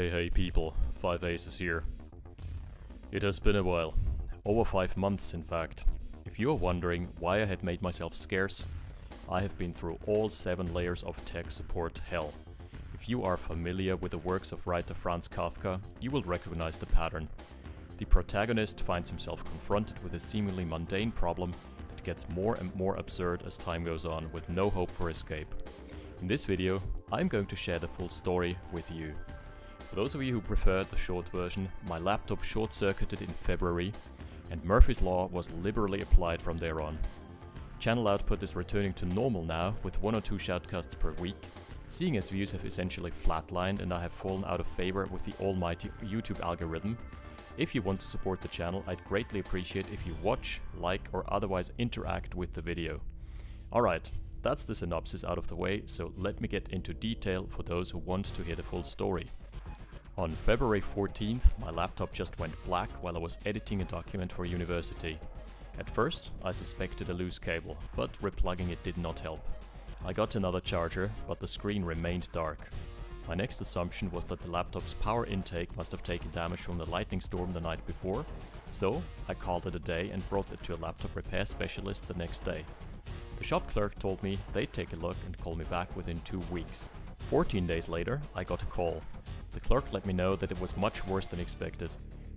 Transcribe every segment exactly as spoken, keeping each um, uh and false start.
Hey hey people, Five Aces here. It has been a while, over five months in fact. If you are wondering why I had made myself scarce, I have been through all seven layers of tech support hell. If you are familiar with the works of writer Franz Kafka, you will recognize the pattern. The protagonist finds himself confronted with a seemingly mundane problem that gets more and more absurd as time goes on, with no hope for escape. In this video, I'm going to share the full story with you. For those of you who preferred the short version, my laptop short-circuited in February, and Murphy's Law was liberally applied from there on. Channel output is returning to normal now, with one or two shoutcasts per week, seeing as views have essentially flatlined and I have fallen out of favor with the almighty YouTube algorithm. If you want to support the channel, I'd greatly appreciate if you watch, like, or otherwise interact with the video. Alright, that's the synopsis out of the way, so let me get into detail for those who want to hear the full story. On February fourteenth, my laptop just went black while I was editing a document for university. At first, I suspected a loose cable, but replugging it did not help. I got another charger, but the screen remained dark. My next assumption was that the laptop's power intake must have taken damage from the lightning storm the night before, so I called it a day and brought it to a laptop repair specialist the next day. The shop clerk told me they'd take a look and call me back within two weeks. fourteen days later, I got a call. The clerk let me know that it was much worse than expected.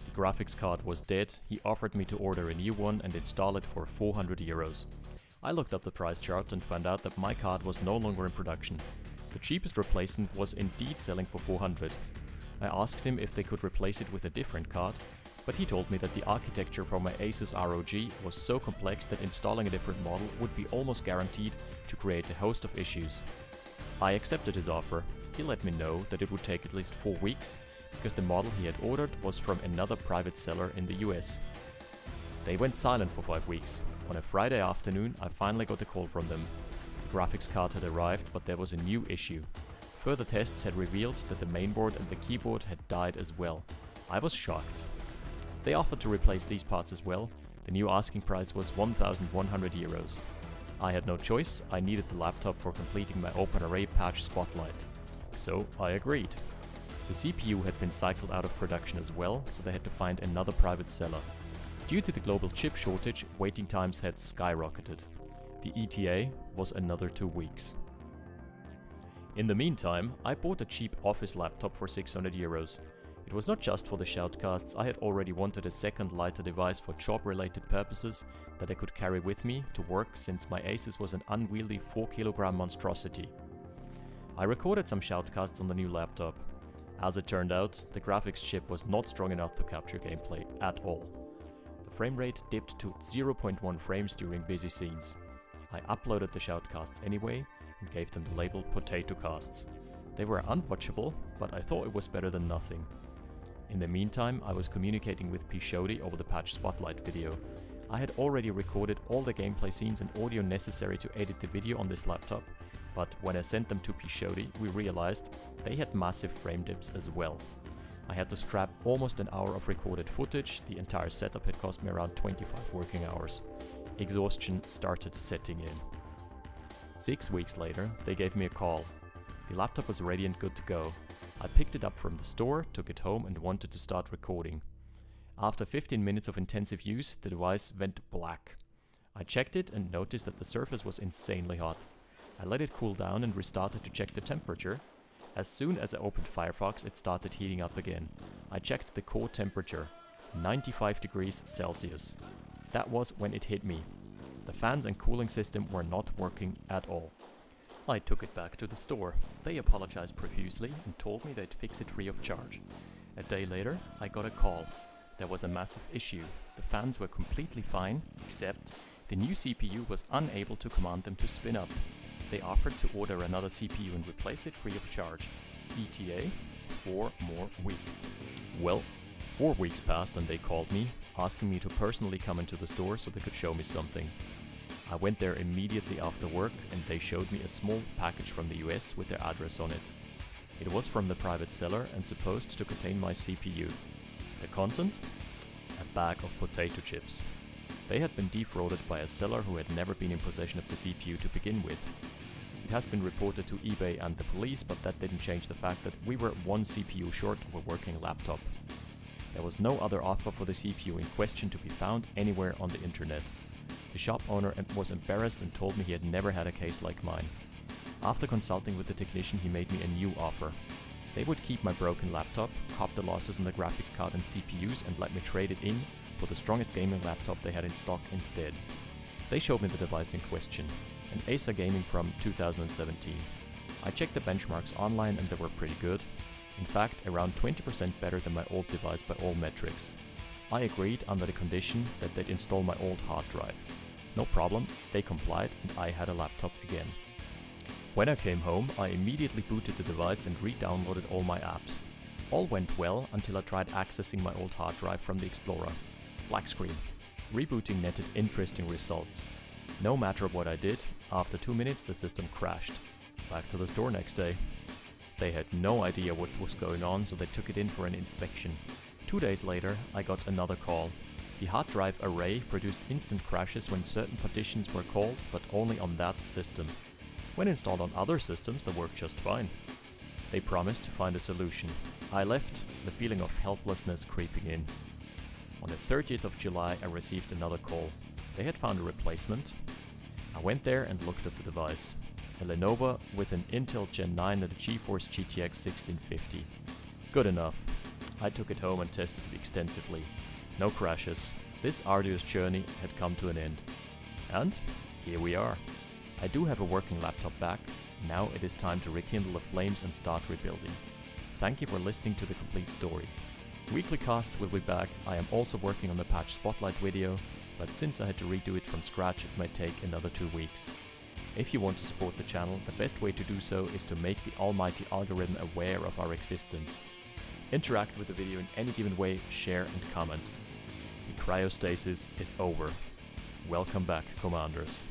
The graphics card was dead, he offered me to order a new one and install it for four hundred euros. I looked up the price chart and found out that my card was no longer in production. The cheapest replacement was indeed selling for four hundred. I asked him if they could replace it with a different card, but he told me that the architecture for my Asus R O G was so complex that installing a different model would be almost guaranteed to create a host of issues. I accepted his offer. He let me know that it would take at least four weeks, because the model he had ordered was from another private seller in the U S. They went silent for five weeks. On a Friday afternoon, I finally got a call from them. The graphics card had arrived, but there was a new issue. Further tests had revealed that the mainboard and the keyboard had died as well. I was shocked. They offered to replace these parts as well. The new asking price was one thousand one hundred euros. I had no choice, I needed the laptop for completing my OpenRA patch spotlight. So I agreed. The C P U had been cycled out of production as well, so they had to find another private seller. Due to the global chip shortage, waiting times had skyrocketed. The E T A was another two weeks. In the meantime, I bought a cheap office laptop for six hundred euros. It was not just for the shoutcasts, I had already wanted a second lighter device for job-related purposes that I could carry with me to work, since my Asus was an unwieldy four kilogram monstrosity. I recorded some shoutcasts on the new laptop. As it turned out, the graphics chip was not strong enough to capture gameplay at all. The frame rate dipped to zero point one frames during busy scenes. I uploaded the shoutcasts anyway and gave them the label potato casts. They were unwatchable, but I thought it was better than nothing. In the meantime, I was communicating with Pishodi over the patch spotlight video. I had already recorded all the gameplay scenes and audio necessary to edit the video on this laptop, but when I sent them to Pishodi, we realized they had massive frame dips as well. I had to scrap almost an hour of recorded footage. The entire setup had cost me around twenty-five working hours. Exhaustion started setting in. Six weeks later, they gave me a call. The laptop was ready and good to go. I picked it up from the store, took it home and wanted to start recording. After fifteen minutes of intensive use, the device went black. I checked it and noticed that the surface was insanely hot. I let it cool down and restarted to check the temperature. As soon as I opened Firefox, it started heating up again. I checked the core temperature, ninety-five degrees Celsius. That was when it hit me. The fans and cooling system were not working at all. I took it back to the store. They apologized profusely and told me they'd fix it free of charge. A day later, I got a call. There was a massive issue. The fans were completely fine, except the new C P U was unable to command them to spin up. They offered to order another C P U and replace it free of charge. E T A, four more weeks. Well, four weeks passed and they called me, asking me to personally come into the store so they could show me something. I went there immediately after work and they showed me a small package from the U S with their address on it. It was from the private seller and supposed to contain my C P U. The content? A bag of potato chips. They had been defrauded by a seller who had never been in possession of the C P U to begin with. It has been reported to eBay and the police, but that didn't change the fact that we were one C P U short of a working laptop. There was no other offer for the C P U in question to be found anywhere on the internet. The shop owner was embarrassed and told me he had never had a case like mine. After consulting with the technician, he made me a new offer. They would keep my broken laptop, cop the losses in the graphics card and C P Us, and let me trade it in for the strongest gaming laptop they had in stock instead. They showed me the device in question, an Acer Gaming from two thousand seventeen. I checked the benchmarks online and they were pretty good. In fact, around twenty percent better than my old device by all metrics. I agreed under the condition that they'd install my old hard drive. No problem, they complied and I had a laptop again. When I came home, I immediately booted the device and re-downloaded all my apps. All went well until I tried accessing my old hard drive from the Explorer. Black screen. Rebooting netted interesting results. No matter what I did, after two minutes the system crashed. Back to the store next day. They had no idea what was going on, so they took it in for an inspection. Two days later, I got another call. The hard drive array produced instant crashes when certain partitions were called, but only on that system. When installed on other systems, they worked just fine. They promised to find a solution. I left, the feeling of helplessness creeping in. On the thirtieth of July, I received another call. They had found a replacement. I went there and looked at the device. A Lenovo with an Intel Gen nine and a GeForce G T X sixteen fifty. Good enough. I took it home and tested it extensively. No crashes. This arduous journey had come to an end. And here we are. I do have a working laptop back. Now it is time to rekindle the flames and start rebuilding. Thank you for listening to the complete story. Weekly casts will be back. I am also working on the patch spotlight video, but since I had to redo it from scratch, it may take another two weeks. If you want to support the channel, the best way to do so is to make the almighty algorithm aware of our existence. Interact with the video in any given way, share and comment. The cryostasis is over. Welcome back, Commanders.